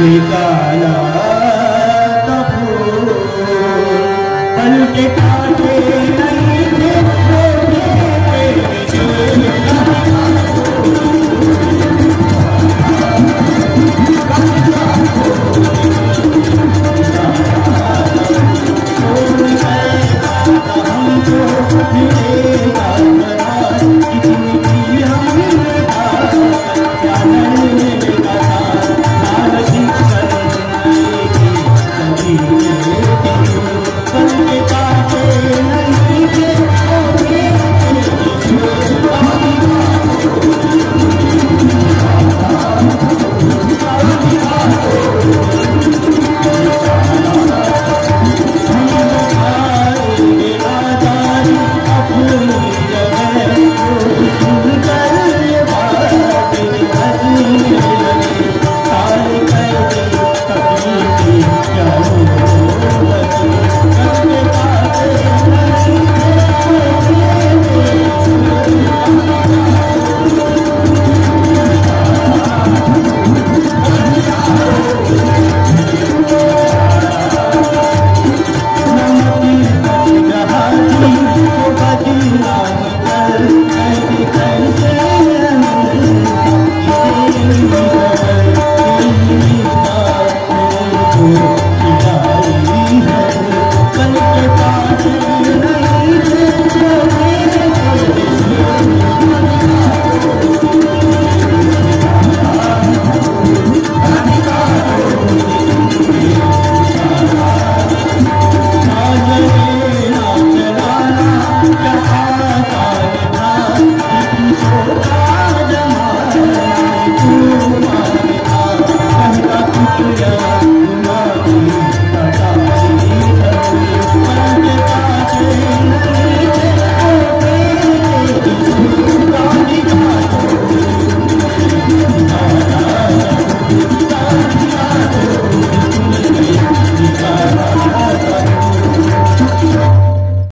ربك لا تخون.